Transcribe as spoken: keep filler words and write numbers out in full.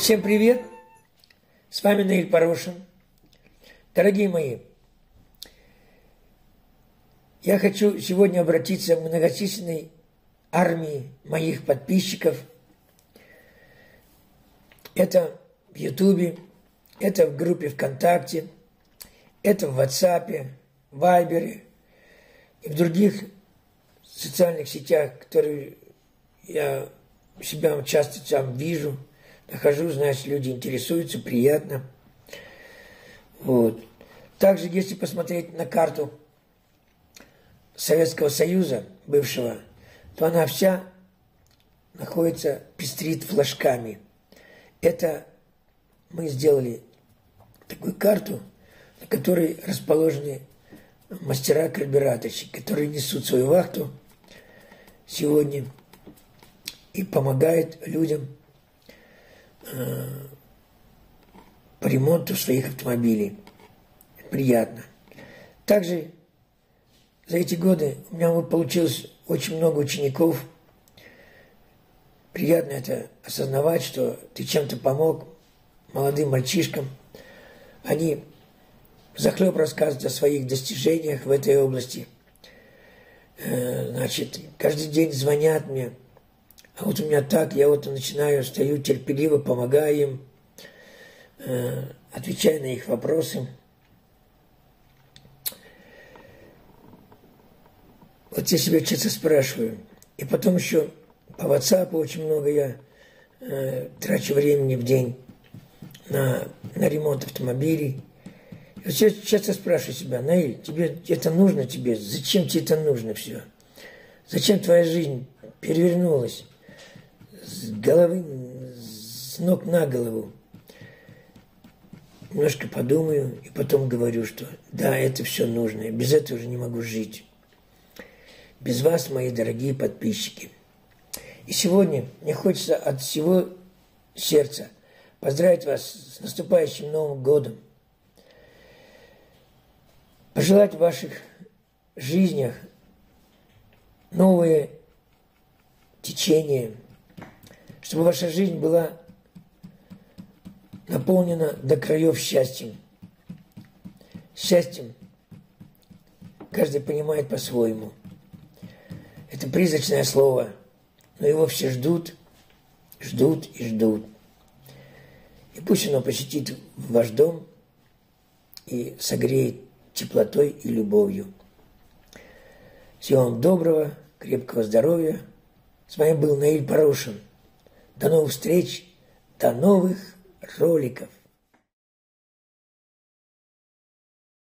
Всем привет! С вами Наиль Порошин. Дорогие мои, я хочу сегодня обратиться к многочисленной армии моих подписчиков. Это в Ютубе, это в группе ВКонтакте, это в WhatsApp, Вайбере и в других социальных сетях, которые я у себя часто сам вижу. Нахожу, значит, люди интересуются, приятно. Вот. Также, если посмотреть на карту Советского Союза, бывшего, то она вся находится, пестрит флажками. Это мы сделали такую карту, на которой расположены мастера-карбюраторщики, которые несут свою вахту сегодня и помогают людям по ремонту своих автомобилей. Приятно. Также за эти годы у меня получилось очень много учеников. Приятно это осознавать, что ты чем-то помог молодым мальчишкам. Они захлеб рассказывают о своих достижениях в этой области. Значит, каждый день звонят мне. А вот у меня так, я вот начинаю, стою терпеливо, помогаю им, э, отвечаю на их вопросы. Вот я себя часто спрашиваю. И потом еще по WhatsApp очень много я э, трачу времени в день на, на ремонт автомобилей. И вот я часто спрашиваю себя: Наиль, тебе это нужно тебе? Зачем тебе это нужно все? Зачем твоя жизнь перевернулась? С головы, с ног на голову. Немножко подумаю и потом говорю, что да, это все нужно. И без этого уже не могу жить. Без вас, мои дорогие подписчики. И сегодня мне хочется от всего сердца поздравить вас с наступающим Новым годом. Пожелать в ваших жизнях новые течения, чтобы ваша жизнь была наполнена до краев счастьем. Счастьем каждый понимает по-своему. Это призрачное слово, но его все ждут, ждут и ждут. И пусть оно посетит ваш дом и согреет теплотой и любовью. Всего вам доброго, крепкого здоровья. С вами был Наиль Порошин. До новых встреч, до новых роликов.